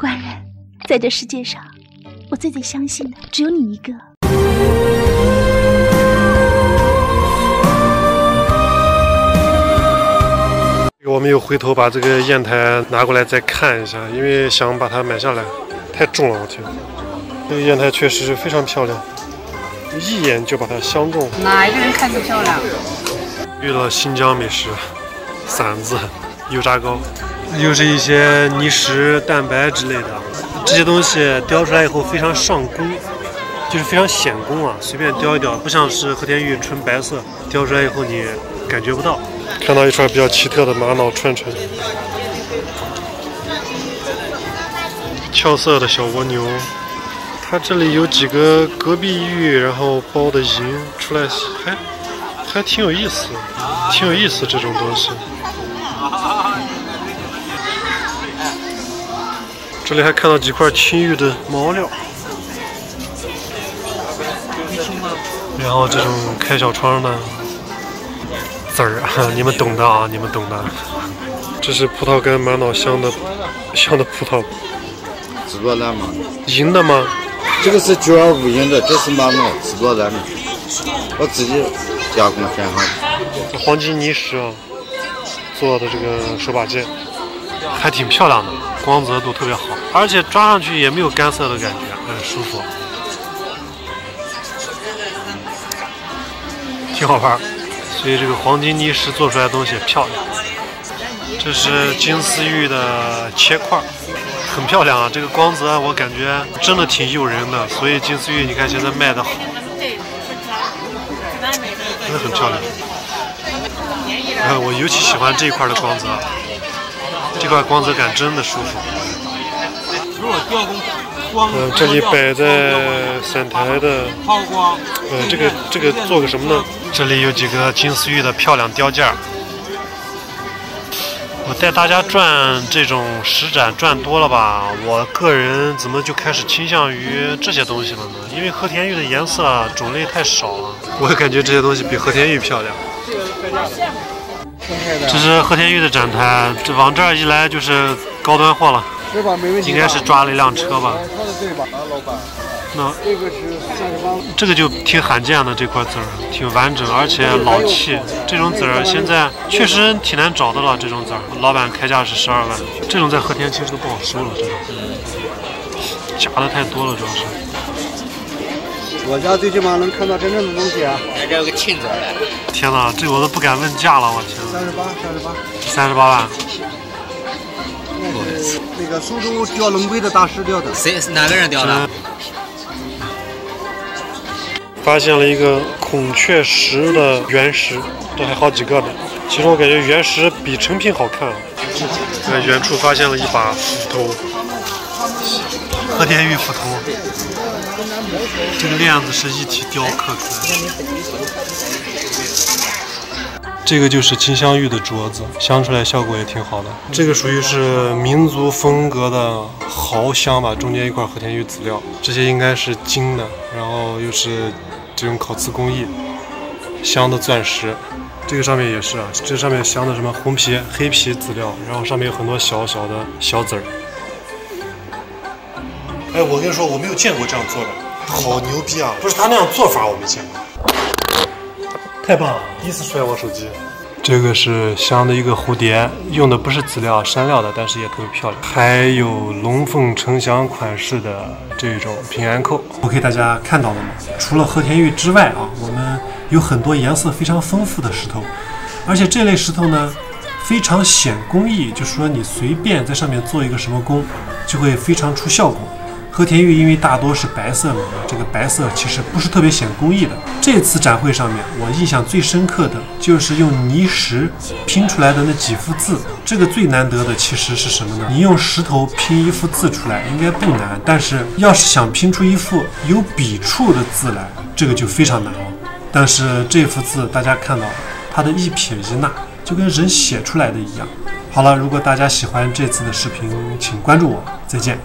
官人，在这世界上，我最最相信的只有你一个。我们又回头把这个砚台拿过来再看一下，因为想把它买下来，太重了，我天！这个砚台确实是非常漂亮，一眼就把它相中。哪一个人看不漂亮？遇到新疆美食，馓子、油炸糕。 又是一些泥石、蛋白之类的，这些东西雕出来以后非常上工，就是非常显工啊，随便雕一雕，不像是和田玉纯白色，雕出来以后你感觉不到。看到一串比较奇特的玛瑙串串，俏色的小蜗牛，它这里有几个隔壁玉，然后包的银出来，还挺有意思，挺有意思这种东西。 这里还看到几块青玉的毛料，然后这种开小窗的籽儿啊，你们懂的啊，你们懂的。这是葡萄干玛瑙香的葡萄，紫罗兰吗？银的吗？这个是92.5银的，这是玛瑙紫罗兰的，我自己加工偏好。黄金泥石啊做的这个手把件，还挺漂亮的。 光泽度特别好，而且抓上去也没有干涩的感觉，很舒服，挺好玩。所以这个黄金泥石做出来的东西也漂亮。这是金丝玉的切块，很漂亮啊！这个光泽我感觉真的挺诱人的，所以金丝玉你看现在卖的好，真的很漂亮。我尤其喜欢这一块的光泽。 这块光泽感真的舒服。这里摆在散台的，这个做个什么呢？这里有几个金丝玉的漂亮雕件儿。我带大家转这种石展转多了吧，我个人怎么就开始倾向于这些东西了呢？因为和田玉的颜色啊种类太少了，我感觉这些东西比和田玉漂亮。 这是和田玉的展台，这往这儿一来就是高端货了，应该是抓了一辆车吧。那这个就挺罕见的，这块籽儿挺完整，而且老气。这种籽儿现在确实挺难找的了，这种籽儿老板开价是12万，这种在和田其实都不好收了，这种假的太多了，主要是。我家最起码能看到真正的东西啊！哎，这有个沁子来。天哪，这我都不敢问价了，我天。38，38万。那个苏州雕龙龟的大师雕的。谁？哪个人雕的？发现了一个孔雀石的原石，这还好几个呢。其实我感觉原石比成品好看。在远处发现了一把斧头，和田玉斧头。 这个链子是一体雕刻出来的，这个就是金镶玉的镯子，镶出来效果也挺好的。这个属于是民族风格的毫镶吧，中间一块和田玉籽料，这些应该是金的，然后又是这种烤瓷工艺镶的钻石。这个上面也是啊，这上面镶的什么红皮、黑皮籽料，然后上面有很多小籽儿。 哎，我跟你说，我没有见过这样做的，好牛逼啊！不是他那样做法，我没见过，太棒了！第一次摔我手机。这个是镶的一个蝴蝶，用的不是籽料，山料的，但是也特别漂亮。还有龙凤呈祥款式的这种平安扣，我给大家看到了吗？除了和田玉之外啊，我们有很多颜色非常丰富的石头，而且这类石头呢。 非常显工艺，就是说你随便在上面做一个什么工，就会非常出效果。和田玉因为大多是白色嘛，这个白色其实不是特别显工艺的。这次展会上面，我印象最深刻的就是用泥石拼出来的那几幅字。这个最难得的其实是什么呢？你用石头拼一幅字出来应该不难，但是要是想拼出一幅有笔触的字来，这个就非常难了。但是这幅字大家看到，它的一撇一捺。 就跟人写出来的一样。好了，如果大家喜欢这次的视频，请关注我，再见。